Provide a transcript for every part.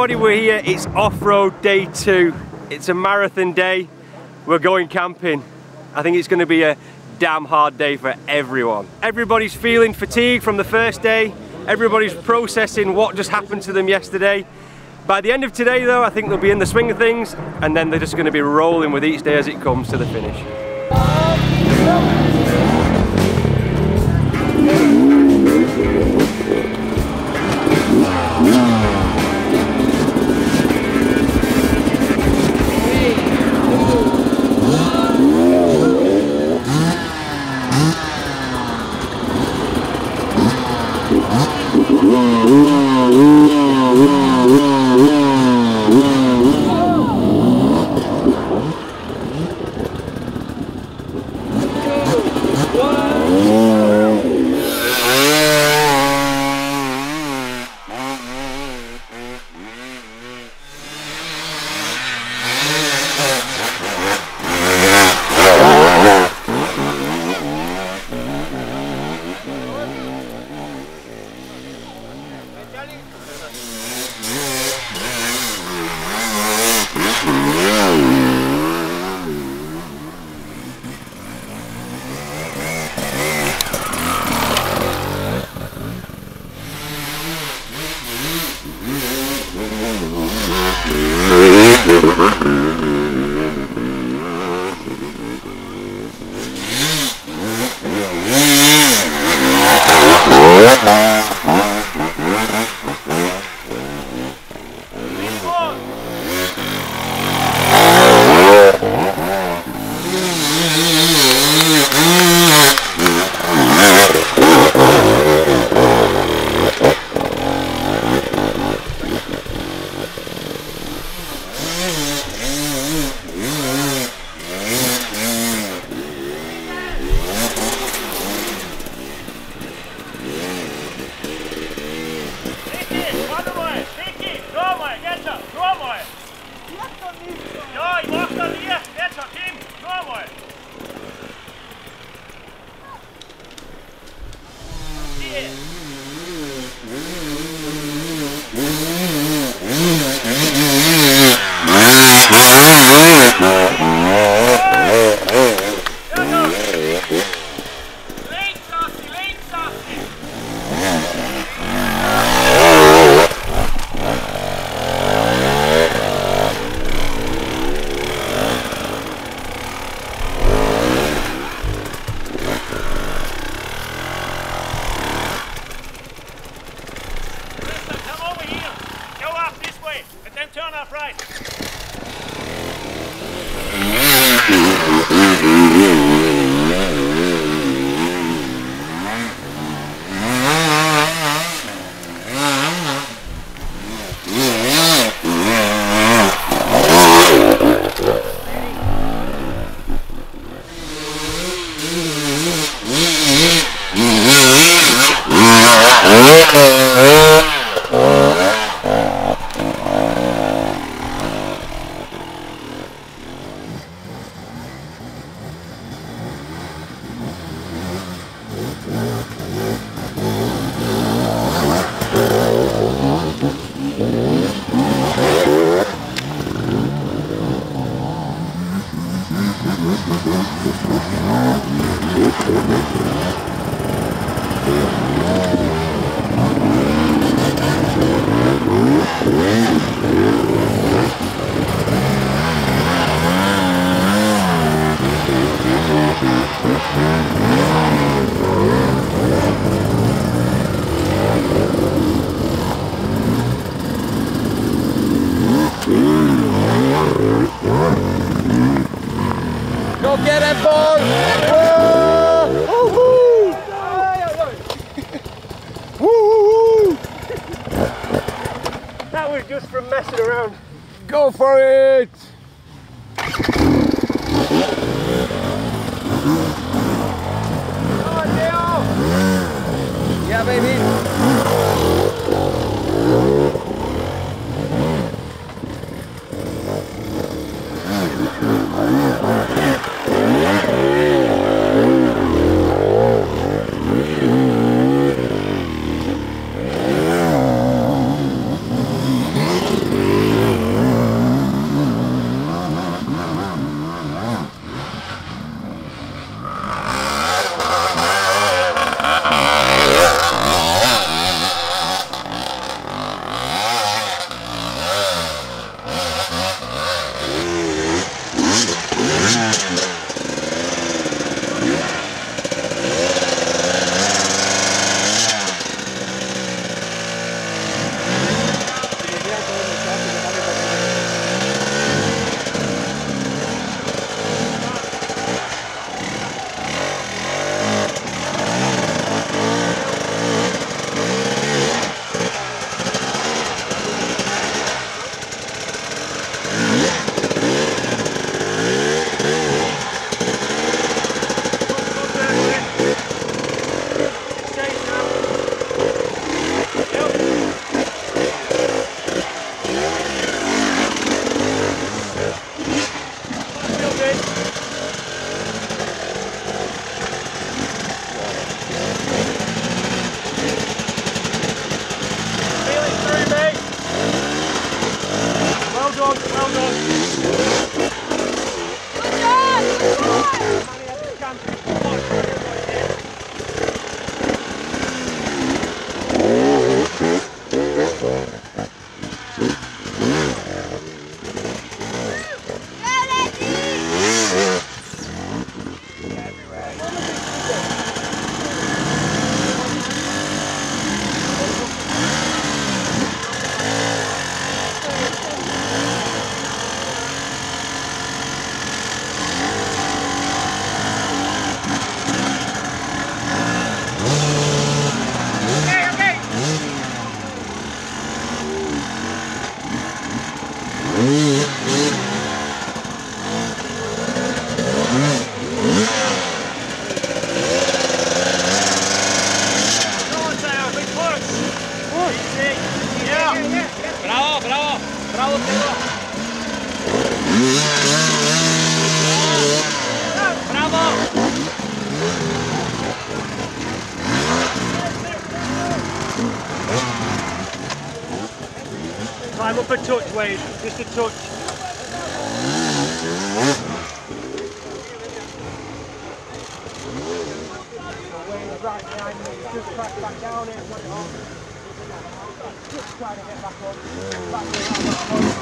everybody, we're here. It's off-road day 2. It's a marathon day. We're going camping. I think it's going to be a damn hard day for everyone. Everybody's feeling fatigued from the first day. Everybody's processing what just happened to them yesterday. By the end of today though, I think they'll be in the swing of things, and then they're just going to be rolling with each day as it comes to the finish. Get it, boy! Woo-hoo! Woo-hoo-hoo! That was just from messing around. Go for it! Come on, Dale! Yeah, baby! Climb up a touch, Wade, just a touch. Right behind me, just crack back down here, put it on. Just trying to get back up.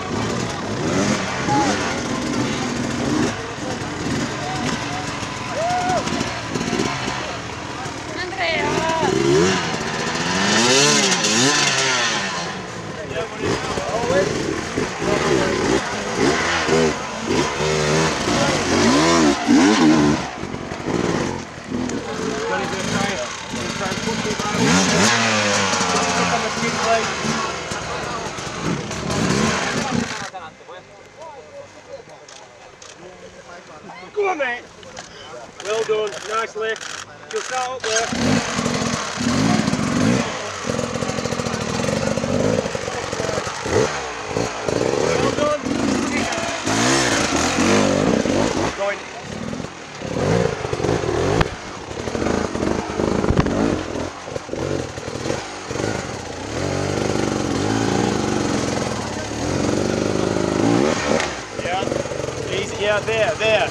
Go on, mate. Well done. Nice lift. Just start up there. Yeah, there.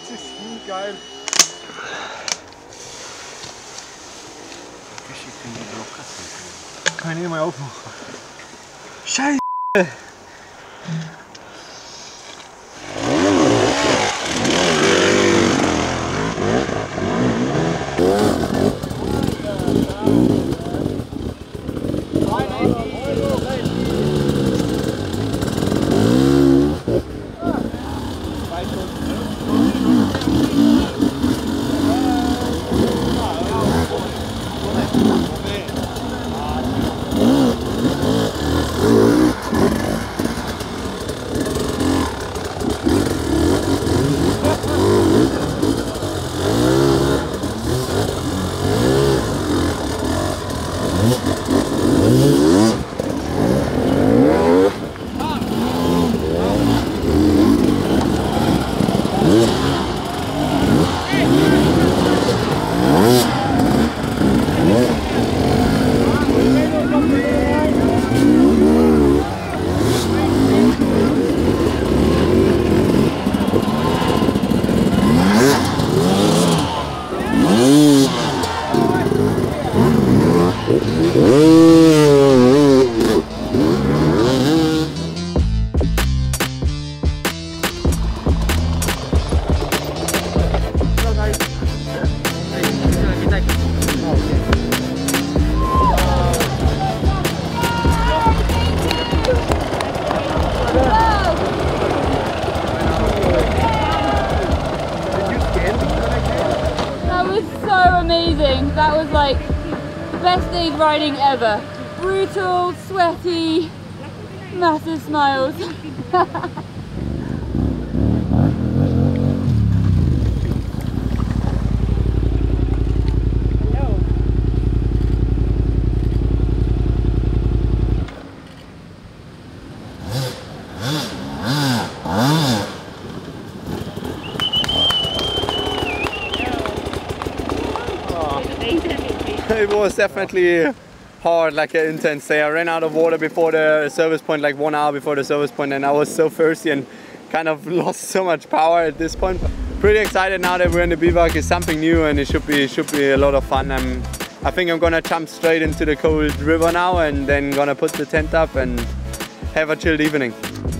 Das ist nie geil. Kann ich nicht mal aufmachen. Scheiße! That was like the best day's riding ever. Brutal, sweaty, massive smiles. It was definitely hard, like an intense day. I ran out of water before the service point, like 1 hour before the service point, and I was so thirsty and kind of lost so much power at this point. Pretty excited now that we're in the bivouac. It's something new and it should be a lot of fun. I think I'm gonna jump straight into the cold river now and then gonna put the tent up and have a chilled evening.